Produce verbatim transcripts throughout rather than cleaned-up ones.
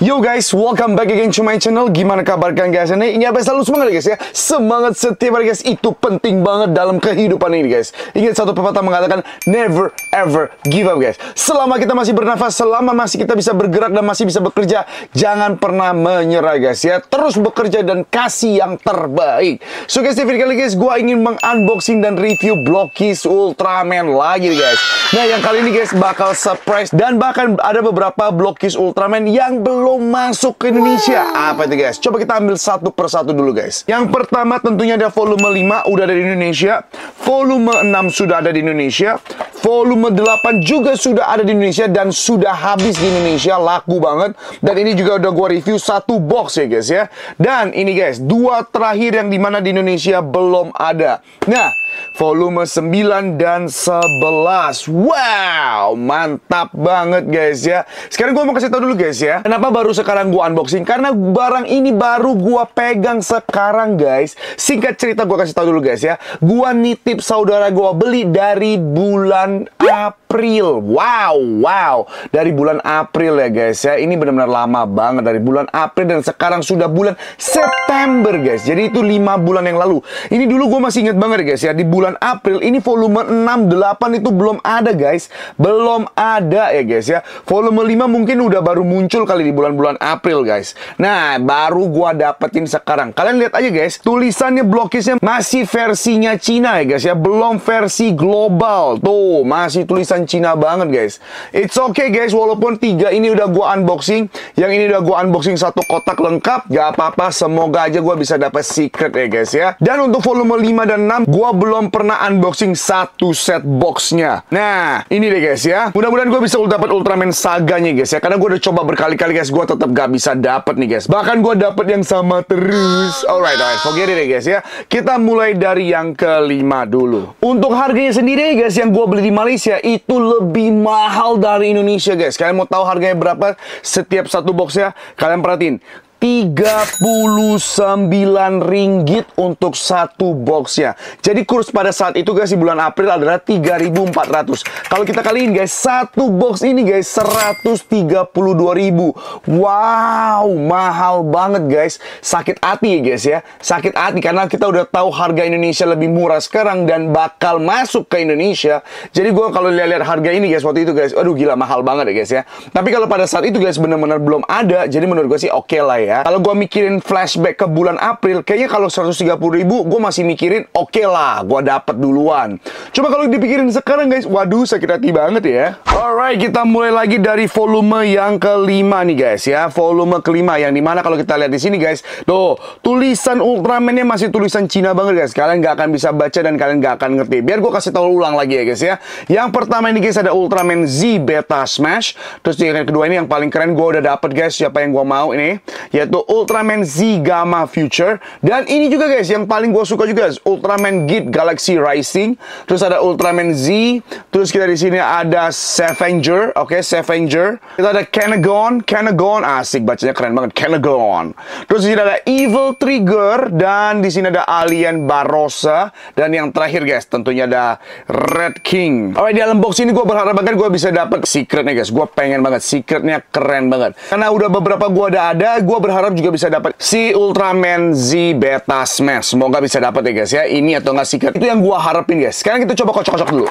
Yo guys, welcome back again to my channel. Gimana kabar kalian guys? Ini apa selalu semangat guys ya. Semangat setiap hari guys, itu penting banget dalam kehidupan ini guys. Ingat satu pepatah mengatakan never ever give up guys. Selama kita masih bernafas, selama masih kita bisa bergerak dan masih bisa bekerja, jangan pernah menyerah guys ya. Terus bekerja dan kasih yang terbaik. So guys, setiap kali guys, gua ingin mengunboxing dan review Blokees Ultraman lagi guys. Nah, yang kali ini guys bakal surprise dan bahkan ada beberapa Blokees Ultraman yang belum masuk ke Indonesia. Apa itu guys? Coba kita ambil satu persatu dulu guys. Yang pertama tentunya ada volume lima udah ada di Indonesia, volume enam sudah ada di Indonesia, volume delapan juga sudah ada di Indonesia dan sudah habis di Indonesia, laku banget. Dan ini juga udah gua review satu box ya guys ya. Dan ini guys, dua terakhir yang dimana di Indonesia belum ada. Nah, volume sembilan dan sebelas. Wow, mantap banget guys ya. Sekarang gua mau kasih tau dulu guys ya, kenapa baru sekarang gua unboxing? Karena barang ini baru gua pegang sekarang guys. Singkat cerita gua kasih tahu dulu guys ya. Gua nitip saudara gua beli dari bulan April. Wow, wow. Dari bulan April ya guys ya. Ini benar-benar lama banget, dari bulan April dan sekarang sudah bulan September guys. Jadi itu lima bulan yang lalu. Ini dulu gua masih ingat banget guys ya, di bulan April ini volume enam delapan itu belum ada guys. Belum ada ya guys ya. Volume lima mungkin udah baru muncul kali di bulan-bulan April guys. Nah, baru gua dapetin sekarang. Kalian lihat aja guys, tulisannya Blokeesnya masih versinya Cina ya guys ya, belum versi global. Tuh, masih tulisan Cina banget guys. It's okay guys, walaupun tiga ini udah gua unboxing, yang ini udah gua unboxing satu kotak lengkap, gak apa-apa, semoga aja gua bisa dapet secret ya guys ya. Dan untuk volume lima dan enam gua belum pernah unboxing satu set boxnya. Nah, ini deh guys ya. Mudah-mudahan gua bisa dapat Ultraman Saganya guys ya, karena gua udah coba berkali kali guys, gue tetap gak bisa dapet nih guys. Bahkan gue dapet yang sama terus. Alright, alright, forget it ya guys ya. Kita mulai dari yang kelima dulu. Untuk harganya sendiri guys, yang gue beli di Malaysia itu lebih mahal dari Indonesia guys. Kalian mau tahu harganya berapa setiap satu boxnya? Kalian perhatiin, tiga puluh sembilan ringgit untuk satu boxnya. Jadi kurs pada saat itu guys di bulan April adalah tiga ribu empat ratus. Kalau kita kaliin guys, satu box ini guys seratus tiga puluh dua ribu. Wow, mahal banget guys. Sakit hati ya guys ya, sakit hati karena kita udah tahu harga Indonesia lebih murah sekarang dan bakal masuk ke Indonesia. Jadi gua kalau lihat-lihat harga ini guys waktu itu guys, aduh gila mahal banget ya guys ya. Tapi kalau pada saat itu guys benar-benar belum ada, jadi menurut gua sih oke okay lah ya. Ya. Kalau gue mikirin flashback ke bulan April, kayaknya kalau seratus tiga puluh ribu gue masih mikirin oke okay lah, gue dapet duluan. Coba kalau dipikirin sekarang guys, waduh sakit hati banget ya. Alright, kita mulai lagi dari volume yang kelima nih guys ya. Volume kelima yang dimana kalau kita lihat di sini guys, tuh tulisan Ultramannya masih tulisan Cina banget guys. Kalian gak akan bisa baca dan kalian gak akan ngerti. Biar gue kasih tahu ulang lagi ya guys ya. Yang pertama ini guys ada Ultraman Z Beta Smash. Terus yang kedua ini yang paling keren gue udah dapet guys, siapa yang gue mau ini, yaitu Ultraman Z Gamma Future. Dan ini juga guys yang paling gue suka juga guys, Ultraman Geed Galaxy Rising. Terus ada Ultraman Z. Terus kita di sini ada Savanger, oke okay, Savanger. Kita ada Kenagon, Kenagon asik bacanya keren banget, Kenagon. Terus di sini ada Evil Trigger dan di sini ada Alien Barossa dan yang terakhir guys tentunya ada Red King. Alright, di dalam box ini gue berharap banget gue bisa dapat secretnya guys. Gue pengen banget secretnya, keren banget. Karena udah beberapa gue udah ada, gue berharap juga bisa dapat si Ultraman Z Beta Smash. Semoga bisa dapat ya guys ya. Ini atau nggak secret, itu yang gua harapin guys. Sekarang kita coba kocok-kocok dulu.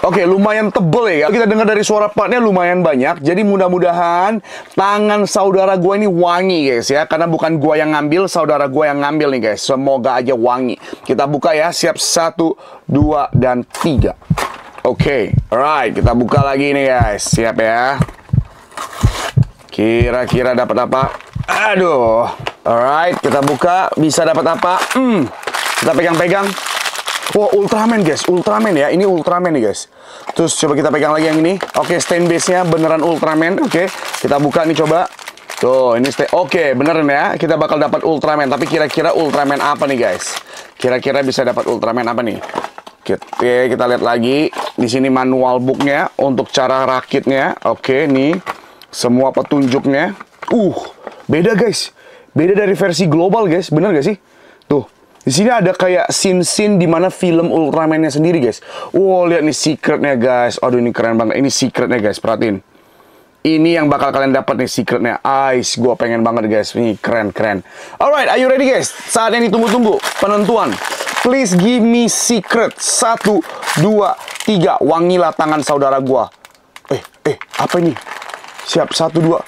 Oke, lumayan tebel ya. Kita dengar dari suara partnya lumayan banyak. Jadi mudah-mudahan tangan saudara gue ini wangi guys ya. Karena bukan gue yang ngambil, saudara gue yang ngambil nih guys. Semoga aja wangi. Kita buka ya. Siap, satu, dua, dan tiga. Oke, alright, kita buka lagi nih guys. Siap ya. Kira-kira dapat apa? Aduh. Alright, kita buka. Bisa dapat apa? Hmm. Kita pegang-pegang. Wah, Ultraman guys. Ultraman ya. Ini Ultraman nih guys. Terus coba kita pegang lagi yang ini. Oke, okay, stand base-nya beneran Ultraman. Oke, okay, kita buka nih coba. Tuh, ini stand. Oke, okay, beneran ya. Kita bakal dapat Ultraman. Tapi kira-kira Ultraman apa nih guys? Kira-kira bisa dapat Ultraman apa nih? Oke, kita lihat lagi. Di sini manual book-nya untuk cara rakitnya. Oke, okay, nih. Semua petunjuknya. Uh, beda guys. Beda dari versi global guys. Bener gak sih? Tuh, di sini ada kayak scene-scene dimana film Ultraman-nya sendiri guys. Wow, lihat nih secretnya guys. Aduh, ini keren banget. Ini secretnya guys, perhatiin. Ini yang bakal kalian dapat nih secretnya. Ice, gua pengen banget guys. Ini keren-keren. Alright, are you ready guys? Saat yang ditunggu-tunggu, penentuan. Please give me secret. Satu, dua, tiga. Wangilah tangan saudara gua. Eh, eh, apa ini? Siap, satu, dua.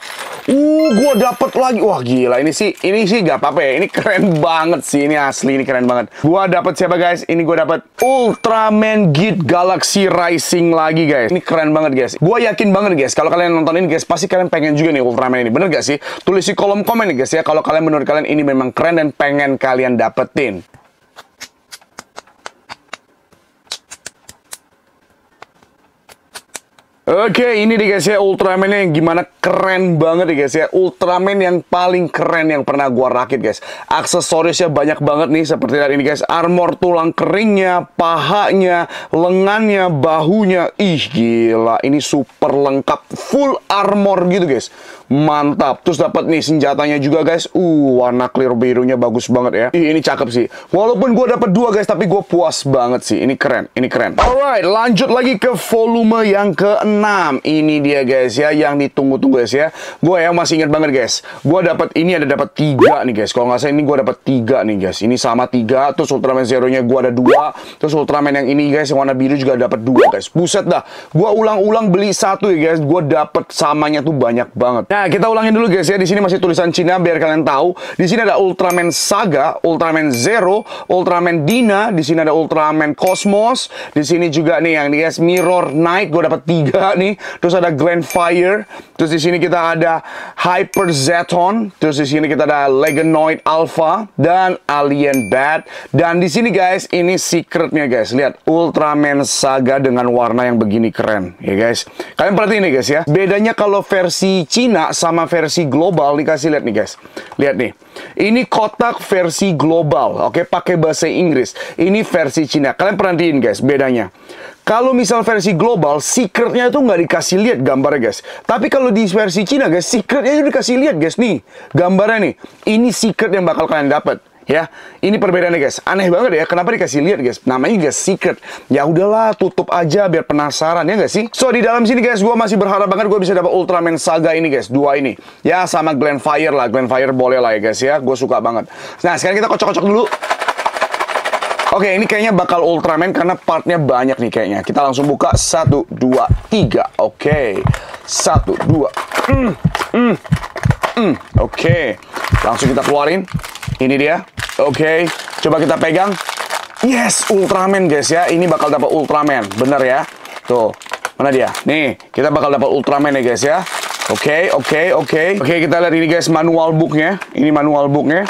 Uh, gua dapet lagi. Wah, gila. Ini sih, ini sih gak apa-apa ya. Ini keren banget sih. Ini asli, ini keren banget. Gua dapet siapa guys? Ini gua dapet Ultraman Geed Galaxy Rising lagi guys. Ini keren banget guys. Gua yakin banget guys, kalau kalian nonton ini guys, pasti kalian pengen juga nih Ultraman ini. Bener gak sih? Tulis di kolom komen nih guys ya, kalau kalian menurut kalian ini memang keren dan pengen kalian dapetin. Oke, okay, ini nih guys ya, Ultraman yang gimana keren banget nih guys ya. Ultraman yang paling keren yang pernah gua rakit guys. Aksesorisnya banyak banget nih seperti tadi ini guys. Armor tulang keringnya, pahanya, lengannya, bahunya. Ih gila, ini super lengkap, full armor gitu guys. Mantap. Terus dapat nih senjatanya juga guys. Uh, warna clear birunya bagus banget ya. Ih, ini cakep sih. Walaupun gue dapet dua guys, tapi gue puas banget sih. Ini keren, ini keren. Alright, lanjut lagi ke volume yang keenam. Ini dia guys ya, yang ditunggu-tunggu guys ya. Gue ya masih ingat banget guys. Gue dapat ini ada dapat tiga nih guys. Kalau nggak salah ini gue dapat tiga nih guys. Ini sama tiga. Terus Ultraman Zero nya gue ada dua. Terus Ultraman yang ini guys, yang warna biru juga dapat dua guys. Buset dah. Gue ulang-ulang beli satu ya guys. Gue dapet samanya tuh banyak banget. Nah, Nah, kita ulangin dulu guys ya. Di sini masih tulisan Cina biar kalian tahu. Di sini ada Ultraman Saga, Ultraman Zero, Ultraman Dina, di sini ada Ultraman Cosmos, di sini juga nih yang guys Mirror Knight, gue dapat tiga nih. Terus ada Grand Fire, terus di sini kita ada Hyper Zeton, terus di sini kita ada Legendoid Alpha dan Alien Bat. Dan di sini guys, ini secretnya guys. Lihat Ultraman Saga dengan warna yang begini keren ya guys. Kalian perhatiin nih guys ya. Bedanya kalau versi Cina sama versi global, dikasih lihat nih guys. Lihat nih, ini kotak versi global, oke, pakai bahasa Inggris. Ini versi Cina, kalian perhatiin guys bedanya. Kalau misal versi global, secretnya itu nggak dikasih lihat gambarnya guys. Tapi kalau di versi Cina guys, secretnya itu dikasih lihat guys nih, gambarnya nih. Ini secret yang bakal kalian dapat. Ya, ini perbedaannya guys. Aneh banget ya, kenapa dikasih lihat guys? Namanya guys secret. Ya udahlah, tutup aja biar penasaran ya gak sih? So di dalam sini guys, gue masih berharap banget gue bisa dapat Ultraman Saga ini guys, dua ini. Ya sama Grand Fire lah, Grand Fire boleh lah ya guys ya, gue suka banget. Nah sekarang kita kocok-kocok dulu. Oke, ini kayaknya bakal Ultraman karena partnya banyak nih kayaknya. Kita langsung buka satu, dua, tiga. Oke, satu, dua. Mm, mm, mm. Oke, langsung kita keluarin. Ini dia. Oke, coba kita pegang. Yes, Ultraman guys ya. Ini bakal dapat Ultraman, bener ya. Tuh, mana dia? Nih, kita bakal dapat Ultraman ya guys ya. Oke, oke, oke. Oke, kita lihat ini guys manual booknya. Ini manual booknya.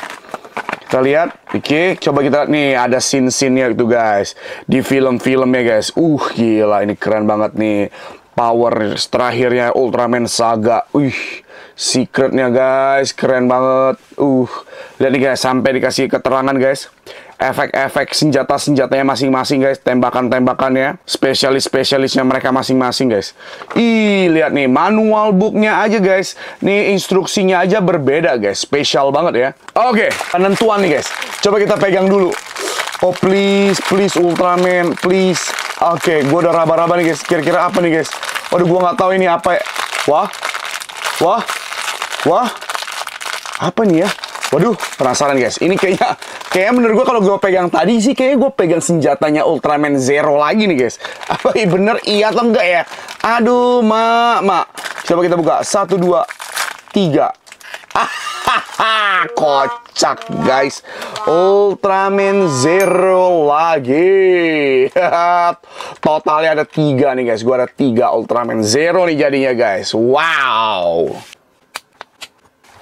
Kita lihat. Oke, coba kita lihat. Nih, ada scene-scene-nya gitu guys. Di film-filmnya guys. Uh, gila, ini keren banget nih. Power terakhirnya Ultraman Saga. Wih, secretnya guys, keren banget. Uh, lihat nih guys, sampai dikasih keterangan guys. Efek-efek senjata-senjatanya masing-masing guys, tembakan-tembakannya, spesialis-spesialisnya mereka masing-masing guys. Ih, lihat nih, manual booknya aja guys. Nih, instruksinya aja berbeda guys, spesial banget ya. Oke, okay, penentuan nih guys. Coba kita pegang dulu. Oh please, please Ultraman, please. Oke, okay, gue udah raba-raba nih guys. Kira-kira apa nih guys? Waduh, gue nggak tahu ini apa. Ya. Wah, wah, wah, apa nih ya? Waduh, penasaran guys. Ini kayaknya, kayaknya menurut gue kalau gue pegang tadi sih, kayaknya gue pegang senjatanya Ultraman Zero lagi nih guys. Apa ini bener? Iya atau enggak ya? Aduh, mak, mak. Coba kita buka. Satu, dua, tiga. Hahaha, kocak guys, Ultraman Zero lagi. Totalnya ada tiga nih guys, gua ada tiga Ultraman Zero nih jadinya guys. Wow.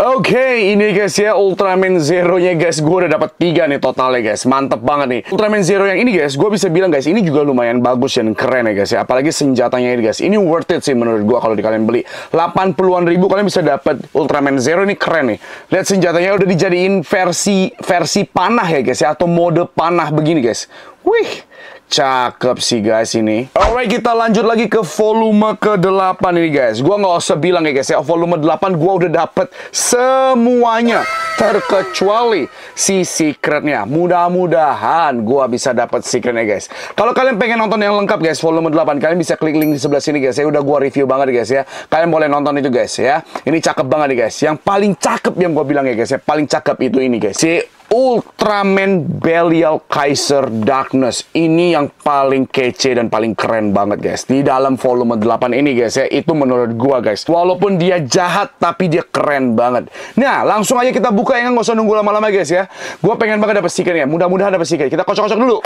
Oke, okay, ini guys ya Ultraman Zero-nya guys. Gue udah dapat tiga nih totalnya guys. Mantep banget nih. Ultraman Zero yang ini guys, gue bisa bilang guys, ini juga lumayan bagus dan keren ya guys ya. Apalagi senjatanya ini guys. Ini worth it sih menurut gue kalau di kalian beli. delapan puluhan ribu kalian bisa dapat Ultraman Zero ini keren nih. Lihat senjatanya udah dijadiin versi versi panah ya guys ya, atau mode panah begini guys. Wih, Cakep sih guys ini. Alright, kita lanjut lagi ke volume ke delapan ini guys. Gua nggak usah bilang ya guys ya, volume delapan gua udah dapet semuanya terkecuali si secretnya. Mudah-mudahan gua bisa dapet secretnya guys. Kalau kalian pengen nonton yang lengkap guys volume delapan, kalian bisa klik link di sebelah sini guys. Ya udah gua review banget guys ya. Kalian boleh nonton itu guys ya. Ini cakep banget nih guys. Yang paling cakep yang gua bilang ya guys ya, paling cakep itu ini guys. Si Ultraman Belial Kaiser Darkness ini yang paling kece dan paling keren banget guys di dalam volume delapan ini guys ya. Itu menurut gua guys, walaupun dia jahat tapi dia keren banget. Nah langsung aja kita buka ya, nggak usah nunggu lama-lama guys ya. Gua pengen banget dapet stikernya, mudah-mudahan dapet stiker. Kita kocok-kocok dulu.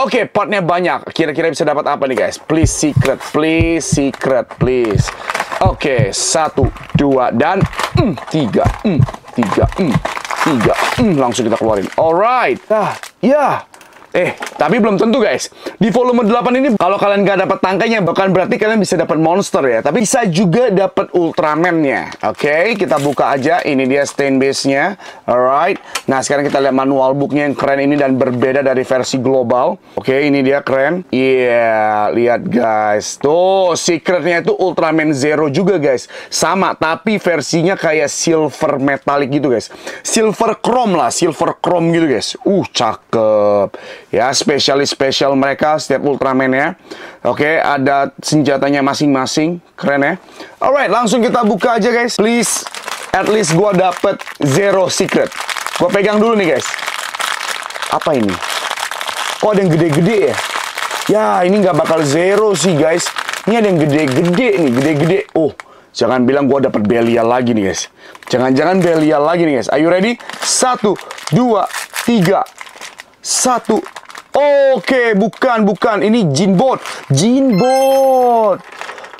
Oke, okay, partnya banyak. Kira-kira bisa dapat apa nih guys? Please secret, please secret, please. Oke, okay, satu, dua, dan mm, tiga, mm, tiga, mm. Tiga, hmm, langsung kita keluarin. Alright, ah, ya. Eh, tapi belum tentu guys. Di volume delapan ini, kalau kalian gak dapat tangkainya, bukan berarti kalian bisa dapat monster ya. Tapi bisa juga dapat Ultraman-nya. Oke, okay, kita buka aja. Ini dia stain base-nya. Alright. Nah, sekarang kita lihat manual book-nya yang keren ini dan berbeda dari versi global. Oke, okay, ini dia keren. Iya, yeah, lihat guys. Tuh, secret-nya itu Ultraman Zero juga guys. Sama, tapi versinya kayak silver metallic gitu guys. Silver chrome lah, silver chrome gitu guys. Uh, cakep. Ya, spesialis-spesial mereka setiap Ultraman ya. Oke, ada senjatanya masing-masing. Keren ya. Alright, langsung kita buka aja guys. Please, at least gua dapet Zero Secret. Gua pegang dulu nih guys. Apa ini? Kok ada yang gede-gede ya? Ya, ini nggak bakal Zero sih guys. Ini ada yang gede-gede nih, gede-gede. Oh, jangan bilang gua dapet Belial lagi nih guys. Jangan-jangan Belial lagi nih guys. Are you ready? Satu, dua, tiga. Satu. Oke, bukan, bukan. Ini Jinbot. Jinbot.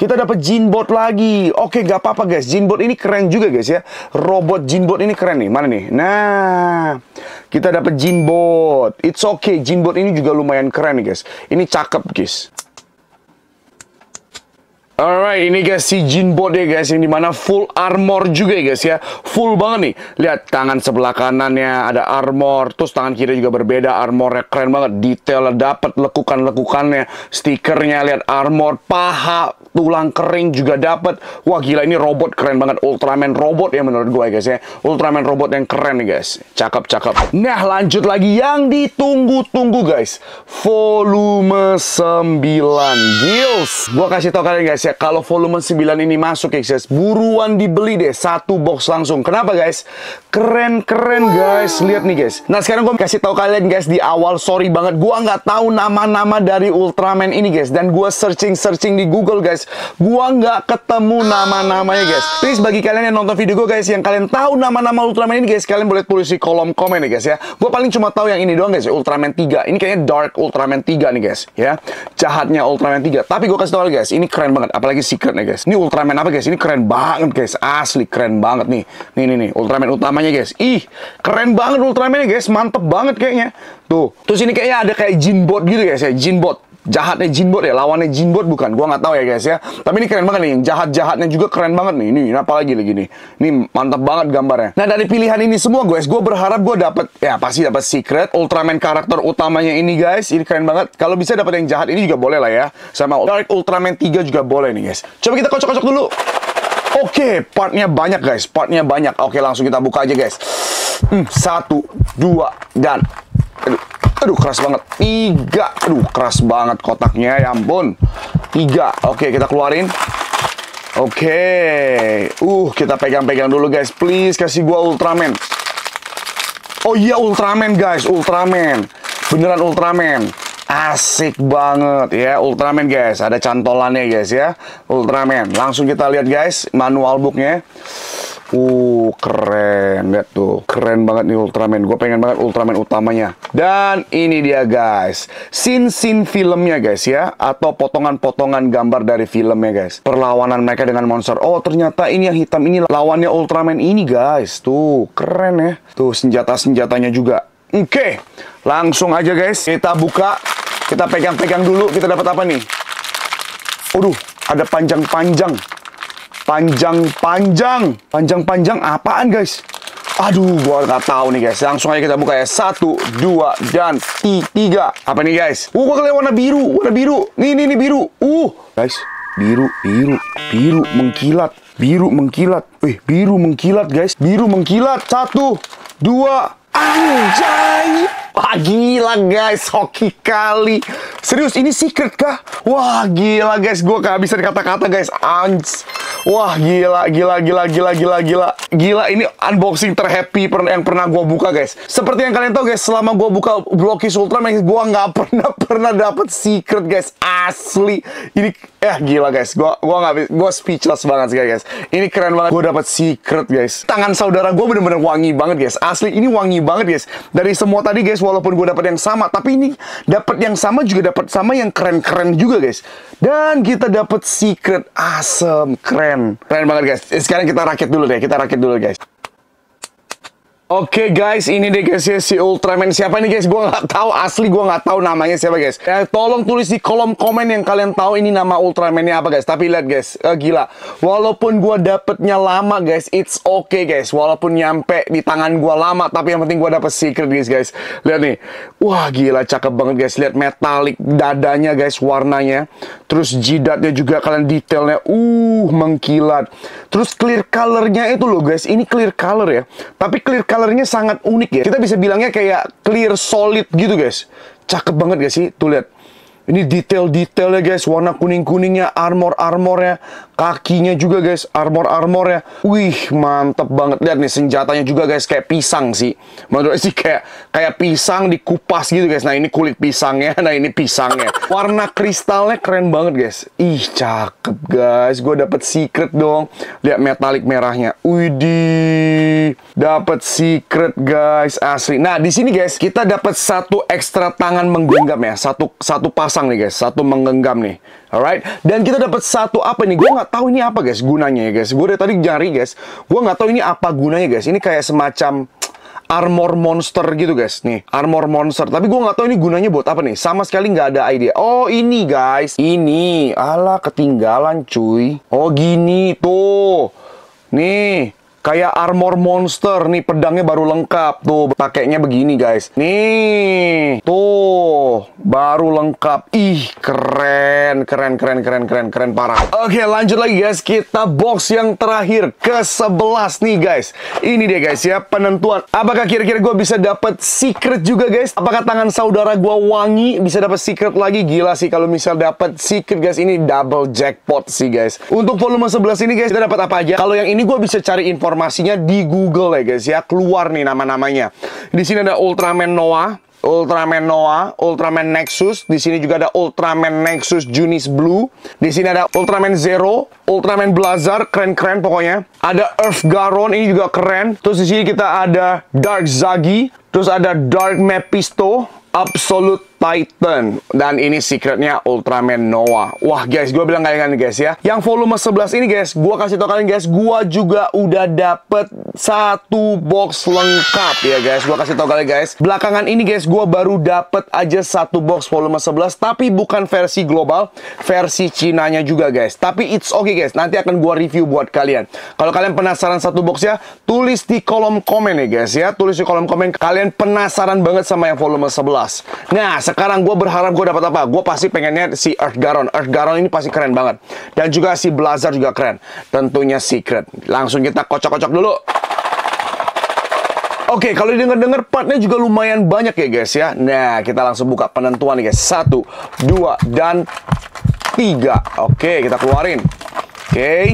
Kita dapat Jinbot lagi. Oke, gak apa-apa guys. Jinbot ini keren juga guys ya. Robot Jinbot ini keren nih. Mana nih? Nah, kita dapat Jinbot. It's okay. Jinbot ini juga lumayan keren nih guys. Ini cakep guys. Alright, ini guys si Jinbot ya guys, yang dimana full armor juga ya guys ya. Full banget nih. Lihat tangan sebelah kanannya ada armor, terus tangan kiri juga berbeda armornya, keren banget. Detailnya dapat, lekukan-lekukannya, stikernya, lihat armor, paha, tulang kering juga dapat. Wah gila, ini robot keren banget. Ultraman robot ya menurut gue ya guys ya. Ultraman robot yang keren nih guys. Cakep-cakep. Nah, lanjut lagi yang ditunggu-tunggu guys. Volume sembilan. Gils. Gua kasih tau kalian guys ya. Kalau volume sembilan ini masuk ya guys, buruan dibeli deh, satu box langsung. Kenapa guys? Keren-keren guys. Lihat nih guys. Nah sekarang gue kasih tahu kalian guys, di awal sorry banget gue nggak tahu nama-nama dari Ultraman ini guys. Dan gue searching-searching di Google guys, gue nggak ketemu nama-namanya guys. Please bagi kalian yang nonton video gue guys, yang kalian tahu nama-nama Ultraman ini guys, kalian boleh tulis di kolom komen ya guys ya. Gue paling cuma tahu yang ini doang guys, Ultraman tiga. Ini kayaknya Dark Ultraman tiga nih guys ya. Jahatnya Ultraman tiga. Tapi gue kasih tahu guys, ini keren banget. Apalagi secretnya guys. Ini Ultraman apa guys? Ini keren banget guys. Asli keren banget nih. Nih nih nih Ultraman utamanya guys. Ih, keren banget Ultramannya guys. Mantep banget kayaknya. Tuh. Terus ini kayaknya ada kayak Jinbot gitu guys ya. Jinbot. Jahatnya Jinbot ya, lawannya Jinbot bukan? Gua nggak tahu ya guys ya. Tapi ini keren banget nih, yang jahat-jahatnya juga keren banget nih. Ini apalagi lagi nih. Ini mantap banget gambarnya. Nah, dari pilihan ini semua guys, gue berharap gue dapet, ya pasti dapet secret Ultraman karakter utamanya ini guys. Ini keren banget. Kalau bisa dapet yang jahat ini juga boleh lah ya. Sama Dark Ultraman tiga juga boleh nih guys. Coba kita kocok-kocok dulu. Oke, partnya banyak guys. Partnya banyak. Oke, langsung kita buka aja guys. Hmm, satu, dua, dan aduh. Aduh keras banget. Tiga. Aduh keras banget kotaknya, ya ampun. Tiga. Oke, kita keluarin. Oke. Uh, kita pegang-pegang dulu guys. Please kasih gua Ultraman. Oh iya, Ultraman guys. Ultraman. Beneran Ultraman. Asik banget ya Ultraman guys. Ada cantolannya guys ya. Ultraman. Langsung kita lihat guys manual booknya. Uh, keren. Lihat tuh, keren banget nih Ultraman. Gue pengen banget Ultraman utamanya. Dan ini dia guys, scene-scene filmnya guys ya, atau potongan-potongan gambar dari filmnya guys. Perlawanan mereka dengan monster. Oh ternyata ini yang hitam ini lawannya Ultraman ini guys. Tuh, keren ya. Tuh, senjata-senjatanya juga. Oke, okay. Langsung aja guys, kita buka. Kita pegang-pegang dulu, kita dapat apa nih? Aduh, ada panjang-panjang. Panjang-panjang. Panjang-panjang apaan guys? Aduh, gua nggak tahu nih guys. Langsung aja kita buka ya. Satu, dua, dan tiga. Apa nih guys? Uh, gua kelihatan warna biru, warna biru. Nih, nih, nih biru. Uh, guys, biru, biru, biru mengkilat, biru mengkilat. Eh, biru mengkilat guys, biru mengkilat. Satu, dua, anjay. Wah, gila guys, hoki kali. Serius, ini secret kah? Wah, gila guys, gua kehabisan kata-kata guys. Anjs. Wah, gila, gila, gila, gila, gila, gila. Gila, ini unboxing terhappy yang pernah gue buka, guys. Seperti yang kalian tahu, guys, selama gue buka Blokees Ultraman, gue nggak pernah pernah dapet secret, guys. Asli. Ini, eh, gila, guys. Gue gua nggak, gue speechless banget sih, guys. Ini keren banget. Gue dapet secret, guys. Tangan saudara gue bener-bener wangi banget, guys. Asli, ini wangi banget, guys. Dari semua tadi, guys, walaupun gue dapet yang sama, tapi ini dapet yang sama juga dapet sama yang keren-keren juga, guys. Dan kita dapet secret awesome, keren. Keren banget guys. Sekarang kita rakit dulu deh. Kita rakit dulu guys. Oke okay, guys, ini deh guys ya, si Ultraman siapa nih guys? Gue nggak tahu asli, gue nggak tahu namanya siapa guys. Eh, tolong tulis di kolom komen yang kalian tahu ini nama Ultramannya apa guys. Tapi lihat guys, eh, gila. Walaupun gue dapetnya lama guys, it's okay guys. Walaupun nyampe di tangan gue lama, tapi yang penting gue dapet secret guys guys. Lihat nih, wah gila cakep banget guys. Lihat metalik dadanya guys, warnanya. Terus jidatnya juga kalian detailnya, uh mengkilat. Terus clear colornya itu loh guys, ini clear color ya. Tapi clear colornya sangat unik ya. Kita bisa bilangnya kayak clear solid gitu guys. Cakep banget guys sih, tuh lihat. Ini detail-detailnya guys, warna kuning-kuningnya, armor-armornya, kakinya juga guys, armor-armornya. Wih mantep banget, lihat nih senjatanya juga guys, kayak pisang sih. Menurut sih kayak kayak pisang dikupas gitu guys. Nah ini kulit pisangnya, nah ini pisangnya. Warna kristalnya keren banget guys. Ih cakep guys, gue dapet secret dong. Lihat metalik merahnya, widih, dapet secret guys asli. Nah di sini guys kita dapet satu ekstra tangan menggenggam ya, satu satu pasang nih guys, satu menggenggam nih. Alright, dan kita dapat satu apa nih? Gue nggak tahu ini apa guys gunanya ya guys. Gue dari tadi nyari guys, gue nggak tahu ini apa gunanya guys. Ini kayak semacam armor monster gitu guys. Nih, armor monster. Tapi gue nggak tahu ini gunanya buat apa nih. Sama sekali nggak ada idea. Oh ini guys, ini. Alah ketinggalan cuy. Oh gini tuh. Nih. Kayak armor monster, nih pedangnya baru lengkap. Tuh, pakainya begini guys. Nih, tuh, baru lengkap. Ih, keren, keren, keren, keren, keren, keren, parah. Oke, lanjut lagi guys. Kita box yang terakhir, ke sebelas nih guys. Ini dia guys ya, penentuan. Apakah kira-kira gue bisa dapat secret juga guys? Apakah tangan saudara gue wangi bisa dapat secret lagi? Gila sih, kalau misal dapat secret guys, ini double jackpot sih guys. Untuk volume sebelas ini guys, kita dapat apa aja? Kalau yang ini gue bisa cari info informasinya di Google ya guys ya, keluar nih nama-namanya. Di sini ada Ultraman Noah, Ultraman Noah, Ultraman Nexus. Di sini juga ada Ultraman Nexus Junis Blue. Di sini ada Ultraman Zero, Ultraman Blazar, keren-keren pokoknya. Ada Earth Garon, ini juga keren. Terus di sini kita ada Dark Zagi, terus ada Dark Mephisto, Absolut Titan, dan ini secretnya Ultraman Noah. Wah guys, gue bilang kalian guys ya, yang volume sebelas ini guys, gue kasih tau kalian guys, gue juga udah dapet satu box lengkap ya guys. Gue kasih tau kalian guys, belakangan ini guys, gue baru dapet aja satu box volume sebelas, tapi bukan versi global, versi Cinanya juga guys. Tapi it's okay guys, nanti akan gue review buat kalian. Kalau kalian penasaran satu boxnya, tulis di kolom komen ya guys ya, tulis di kolom komen kalian penasaran banget sama yang volume sebelas. Nah, sekarang gue berharap gue dapat apa? Gue pasti pengennya si Earth Garon. Earth Garon ini pasti keren banget. Dan juga si Blazar juga keren. Tentunya secret. Langsung kita kocok-kocok dulu. Oke, okay, kalau denger-denger partnya juga lumayan banyak ya guys ya. Nah, kita langsung buka penentuan nih guys. Satu, dua, dan tiga. Oke, okay, kita keluarin. Oke, okay.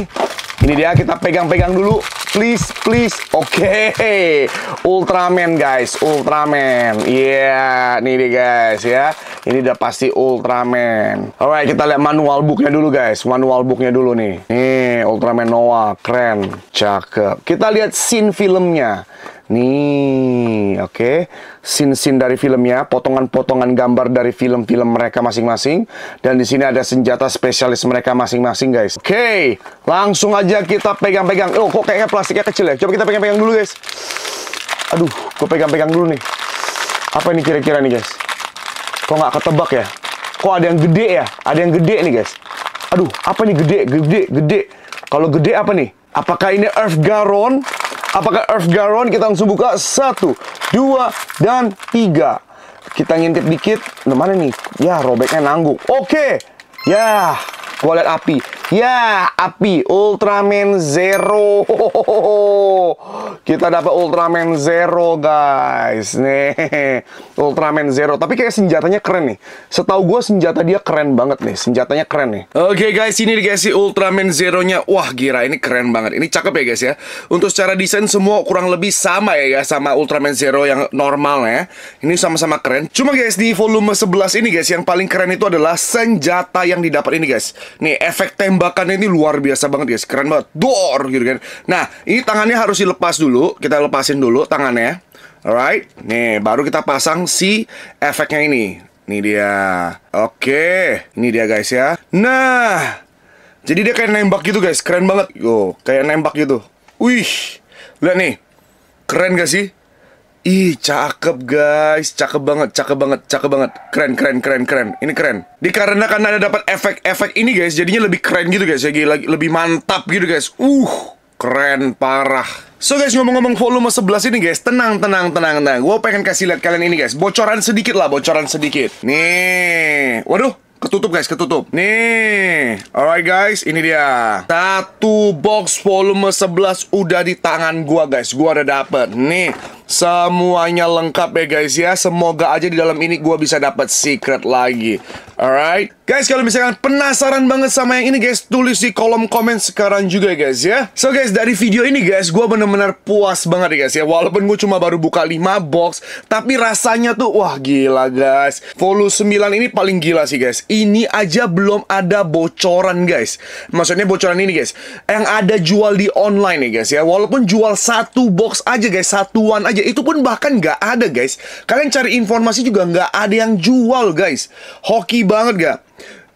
Ini dia kita pegang-pegang dulu. Please, please, oke, okay. Ultraman guys, Ultraman, iya, yeah. Nih deh guys ya, ini udah pasti Ultraman. Alright, kita lihat manual booknya dulu guys, manual booknya dulu nih. Nih, Ultraman Noah, keren, cakep. Kita lihat scene filmnya. Nih, oke, okay. Scene-scene dari filmnya, potongan-potongan gambar dari film-film mereka masing-masing. Dan di sini ada senjata spesialis mereka masing-masing, guys. Oke, okay. Langsung aja kita pegang-pegang. Oh, kok kayaknya plastiknya kecil ya? Coba kita pegang-pegang dulu, guys. Aduh, gue pegang-pegang dulu nih. Apa ini kira-kira nih, guys? Kok nggak ketebak ya? Kok ada yang gede ya? Ada yang gede nih, guys. Aduh, apa nih gede, gede, gede? Kalau gede apa nih? Apakah ini Earth Garon? Apakah Earth Garon? Kita langsung buka satu, dua, dan tiga. Kita ngintip dikit. Mana nih? Ya, robeknya nanggung. Oke. Ya, gua lihat api. Ya, api Ultraman Zero. Hohohoho. Kita dapat Ultraman Zero, guys. Nih, Ultraman Zero. Tapi kayak senjatanya keren nih. Setahu gua senjata dia keren banget nih. Senjatanya keren nih. Oke, okay, guys, ini dikasih Ultraman Zero-nya. Wah, gila, ini keren banget. Ini cakep ya, guys ya. Untuk secara desain semua kurang lebih sama ya, guys, sama Ultraman Zero yang normal ya. Ini sama-sama keren. Cuma guys, di volume sebelas ini, guys, yang paling keren itu adalah senjata yang didapat ini, guys. Nih, efek tembakannya ini luar biasa banget, guys. Keren banget. Dor gitu kan. Nah, ini tangannya harus dilepas dulu. Kita lepasin dulu tangannya. Alright. Nih, baru kita pasang si efeknya ini. Ini dia. Oke. Ini dia, guys ya. Nah. Jadi dia kayak nembak gitu, guys. Keren banget. Yo, kayak nembak gitu. Wih. Lihat nih. Keren gak sih? Ih, cakep guys, cakep banget, cakep banget, cakep banget. Keren, keren, keren, keren. Ini keren. Dikarenakan ada dapat efek-efek ini guys, jadinya lebih keren gitu guys. Jadi lagi lebih mantap gitu guys. Uh, keren parah. So guys, ngomong-ngomong volume sebelas ini guys, tenang, tenang, tenang, tenang. Gue pengen kasih lihat kalian ini guys. Bocoran sedikit lah, bocoran sedikit. Nih, waduh, ketutup guys, ketutup. Nih, alright guys, ini dia. Satu box volume sebelas udah di tangan gua guys. Gua udah dapet. Nih. Semuanya lengkap ya guys ya. Semoga aja di dalam ini gue bisa dapat secret lagi. Alright guys, kalau misalkan penasaran banget sama yang ini guys, tulis di kolom komen sekarang juga guys ya. So guys, dari video ini guys, gue bener-bener puas banget ya guys ya. Walaupun gue cuma baru buka lima box, tapi rasanya tuh wah gila guys. Volume sembilan ini paling gila sih guys. Ini aja belum ada bocoran guys. Maksudnya bocoran ini guys, yang ada jual di online ya guys ya. Walaupun jual satu box aja guys, satuan aja, itu pun bahkan nggak ada guys. Kalian cari informasi juga nggak ada yang jual guys. Hoki banget gak?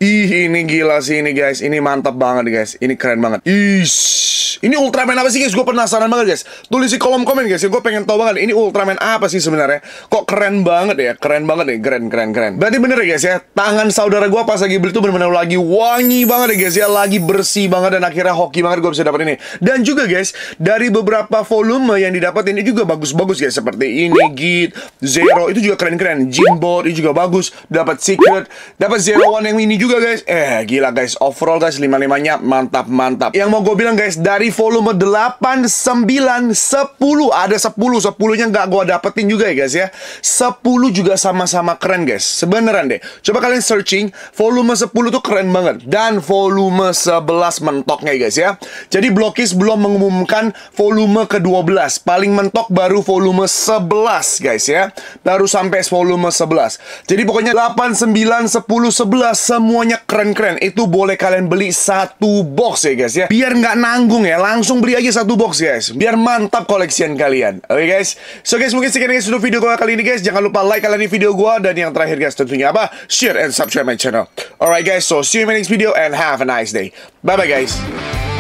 Ih, ini gila sih ini guys. Ini mantap banget guys. Ini keren banget. Ish, ini Ultraman apa sih guys? Gue penasaran banget guys. Tulis di kolom komen guys. Gue pengen tahu banget ini Ultraman apa sih sebenarnya. Kok keren banget ya? Keren banget nih. Keren, keren, keren. Berarti bener ya guys ya. Tangan saudara gue pas lagi beli tuh bener-bener lagi wangi banget ya guys ya. Lagi bersih banget dan akhirnya hoki banget gue bisa dapat ini. Dan juga guys, dari beberapa volume yang didapat ini juga bagus-bagus guys. Seperti ini Geed, Zero itu juga keren-keren. Jinbot itu juga bagus. Dapat Secret, dapat Zero One yang ini juga guys. Eh gila guys, overall guys lima-limanya mantap-mantap. Yang mau gue bilang guys, dari volume delapan, sembilan, sepuluh, ada sepuluh, sepuluh-nya nggak gue dapetin juga ya guys ya. sepuluh juga sama-sama keren guys. Sebeneran deh, coba kalian searching, volume sepuluh tuh keren banget. Dan volume sebelas mentoknya guys ya. Jadi Blokees belum mengumumkan volume ke dua belas. Paling mentok baru volume sebelas guys ya. Baru sampai volume sebelas. Jadi pokoknya delapan, sembilan, sepuluh, sebelas semuanya keren-keren. Itu boleh kalian beli satu box ya guys ya. Biar nggak nanggung ya, langsung beli aja satu box guys. Biar mantap koleksian kalian. Oke okay, guys. So guys, mungkin sekian guys untuk video gue kali ini guys. Jangan lupa like kalian di video gue. Dan yang terakhir guys tentunya apa? Share and subscribe my channel. Alright guys, so see you in my next video and have a nice day. Bye-bye guys.